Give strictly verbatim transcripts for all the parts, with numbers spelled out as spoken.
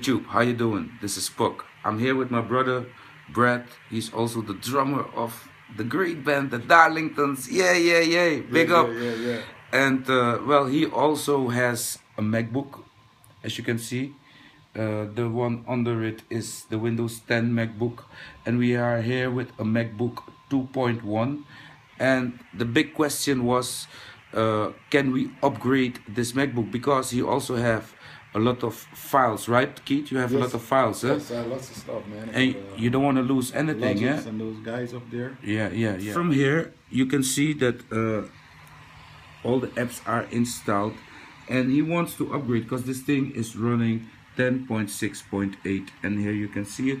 YouTube, how you doing? This is Puck. I'm here with my brother, Brad. He's also the drummer of the great band, the Darlingtons. Yeah, yeah, yeah. Big yeah, up. Yeah, yeah, yeah. And, uh, well, he also has a MacBook, as you can see. Uh, the one under it is the Windows ten MacBook. And we are here with a MacBook two point one. And the big question was, uh, can we upgrade this MacBook? Because you also have a lot of files, right, Keith? You have yes, a lot of files, yes, huh? Yes, lots of stuff, man. And uh, you don't want to lose anything, yeah? And those guys up there. Yeah, yeah, yeah. From here, you can see that uh, all the apps are installed. And he wants to upgrade because this thing is running ten point six point eight. And here you can see it,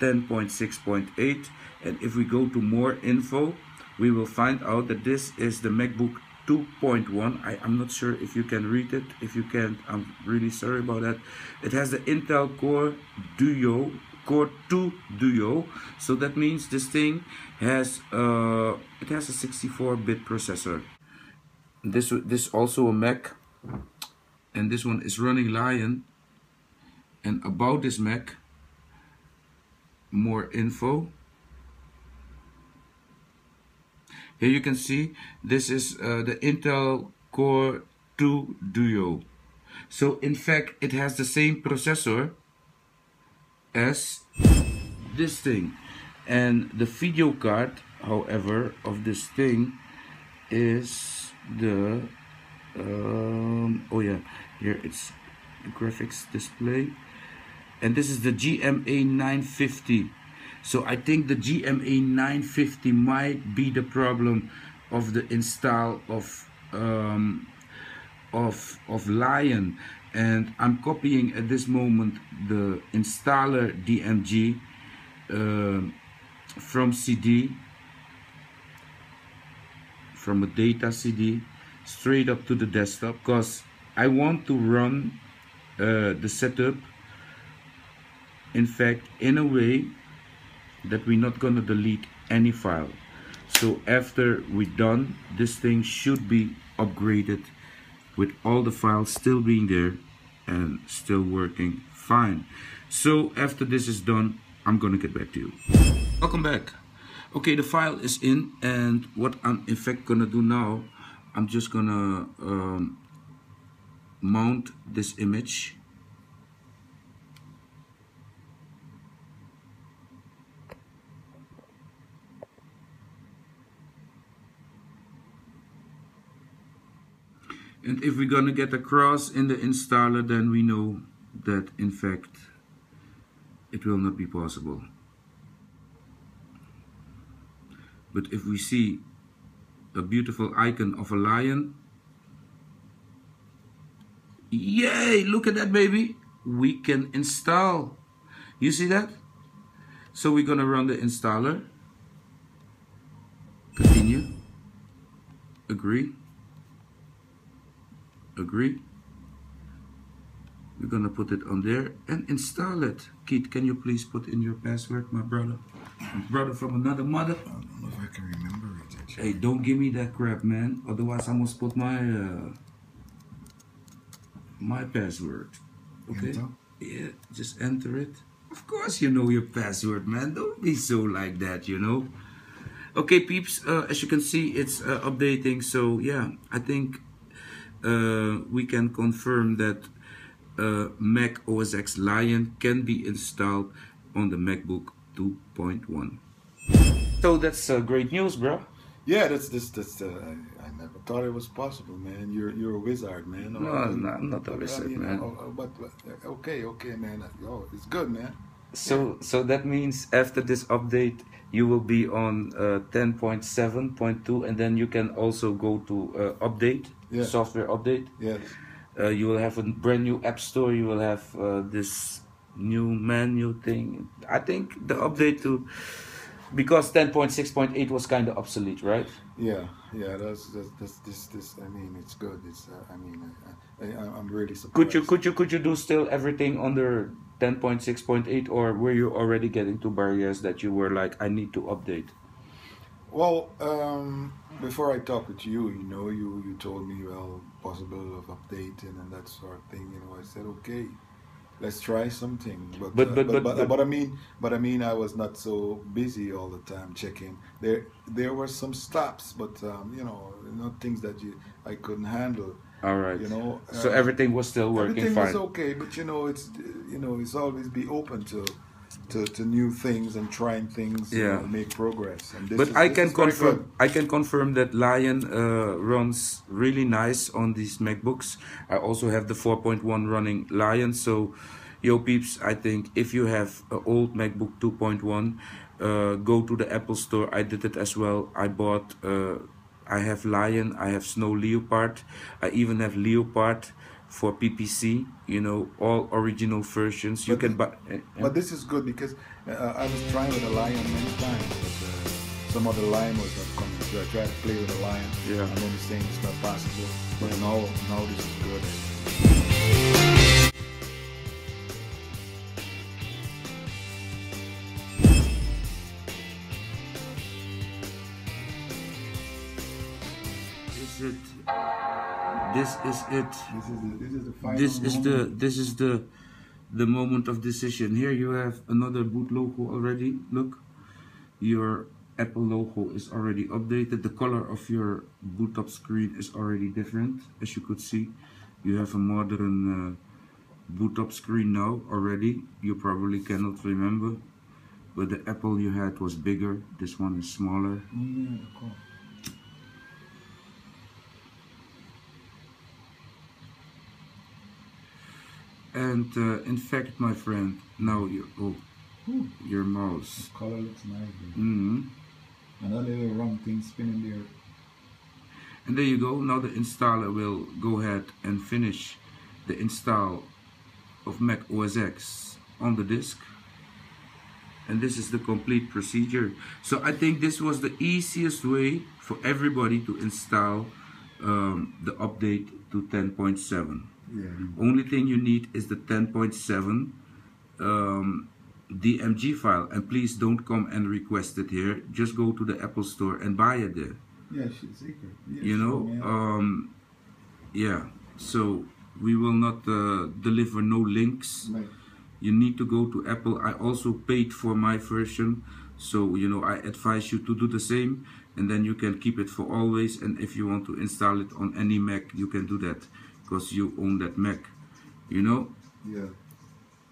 ten point six point eight. And if we go to more info, we will find out that this is the MacBook two point one. I, I'm not sure if you can read it. If you can't, I'm really sorry about that. It has the Intel Core Duo, Core two Duo. So that means this thing has uh, it has a sixty-four bit processor. This this also a Mac, and this one is running Lion. And about this Mac, more info. Here you can see this is uh, the Intel Core two Duo. So in fact it has the same processor as this thing. And the video card, however, of this thing is the um, oh yeah, here it's the graphics display. And this is the G M A nine fifty. So I think the G M A nine fifty might be the problem of the install of um, of of Lion, and I'm copying at this moment the installer D M G uh, from C D, from a data C D straight up to the desktop, because I want to run uh, the setup, in fact, in a way that we're not gonna delete any file. So after we're done, this thing should be upgraded with all the files still being there and still working fine. So after this is done, I'm gonna get back to you. Welcome back. Okay, the file is in, and what I'm in fact gonna do now, I'm just gonna um, mount this image. And if we're gonna get a cross in the installer, then we know that in fact it will not be possible. But if we see a beautiful icon of a lion, yay, look at that baby, we can install. You see that? So we're gonna run the installer. Continue. Agree. Agree. We're gonna put it on there and install it. Keith, can you please put in your password, my brother? My brother from another mother. I don't know if I can remember it. Actually. Hey, don't give me that crap, man. Otherwise, I must put my uh, my password. Okay. Enter? Yeah, just enter it. Of course, you know your password, man. Don't be so like that, you know. Okay, peeps. Uh, as you can see, it's uh, updating. So yeah, I think. Uh, we can confirm that uh, Mac O S X Lion can be installed on the MacBook two point one. So that's uh, great news, bro. Yeah, that's this. That's, that's uh, I, I never thought it was possible, man. You're you're a wizard, man. No, oh, no I'm not a wizard, you know, man. Oh, oh, but, but okay, okay, man. Oh, it's good, man. So so that means after this update you will be on uh, ten point seven point two, and then you can also go to uh, update, yeah. Software update. Yes. Uh, you will have a brand new app store. You will have uh, this new menu thing. I think the update to, because ten point six point eight was kind of obsolete, right? Yeah, yeah. That's that's, that's this this. I mean, it's good. It's uh, I mean, I, I, I'm really surprised. Could you could you could you do still everything under ten point six point eight, or were you already getting to barriers that you were like, I need to update? Well, um, before I talked with you, you know, you, you told me, well, possible of updating and that sort of thing, you know, I said, okay, let's try something. But but, uh, but, but, but, but but I mean, but I mean, I was not so busy all the time checking. There there were some stops, but um, you know, not things that you I couldn't handle. All right. You know, uh, so everything was still working everything fine. Everything was okay, but you know, it's you know, it's always be open to. To, to new things and trying things, yeah, you know, make progress. And this but is, I can confirm, I can confirm that Lion uh, runs really nice on these MacBooks. I also have the four point one running Lion. So, yo peeps, I think if you have an old MacBook two point one, uh, go to the Apple Store. I did it as well. I bought. Uh, I have Lion. I have Snow Leopard. I even have Leopard for P P C, you know, all original versions. But you can buy. Uh, but this is good because uh, I was trying with a Lion many times, but uh, some of the Lion was not coming. So I tried to play with a Lion. Yeah. I'm only saying it's not possible. But now, now this is good. Is it? This is it. This is the, this is the final This is moment. the this is the the moment of decision. Here you have another boot logo already. Look, your Apple logo is already updated. The color of your boot up screen is already different. As you could see, you have a modern uh, boot up screen now already. You probably cannot remember, but the Apple you had was bigger. This one is smaller. Mm, cool. And uh, in fact, my friend, now your oh, Ooh. your mouse. The color looks nice. Mm-hmm. Another little wrong thing spinning there. And there you go. Now the installer will go ahead and finish the install of Mac O S X on the disk. And this is the complete procedure. So I think this was the easiest way for everybody to install um, the update to ten point seven. Yeah. Only thing you need is the ten point seven um, D M G file, and please don't come and request it here. Just go to the Apple Store and buy it there. Yeah, she's secret. Yeah, you know, yeah. Um, yeah. So we will not uh, deliver no links. Right. You need to go to Apple. I also paid for my version, so you know I advise you to do the same, and then you can keep it for always. And if you want to install it on any Mac, you can do that, because you own that Mac, you know? Yeah.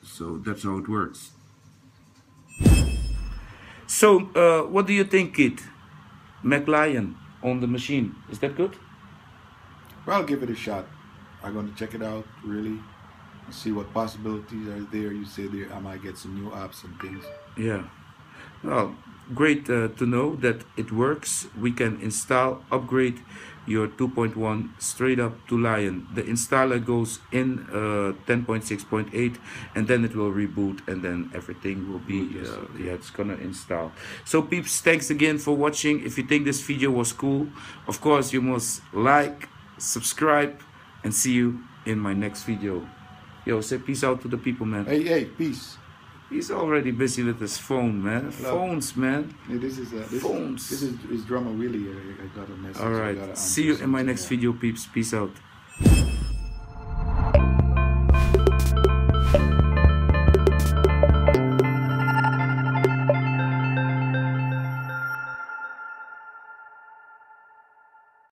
So that's how it works. So, uh, what do you think, Keith? Mac Lion on the machine, is that good? Well, I'll give it a shot. I'm going to check it out, really, see what possibilities are there. You say there, I might get some new apps and things. Yeah. Well, great uh, to know that it works. We can install, upgrade your two point one straight up to Lion. The installer goes in uh, ten point six point eight, and then it will reboot, and then everything will be uh, yeah, it's gonna install. So peeps, thanks again for watching. If you think this video was cool, of course you must like, subscribe, and see you in my next video. Yo, say peace out to the people, man. Hey, hey, peace. He's already busy with his phone, man. Phones, man. Yeah, this is, uh, this Phones. Is, this is, is drama, really. I, I got a message. All right. See you in my next video, peeps. Peace out.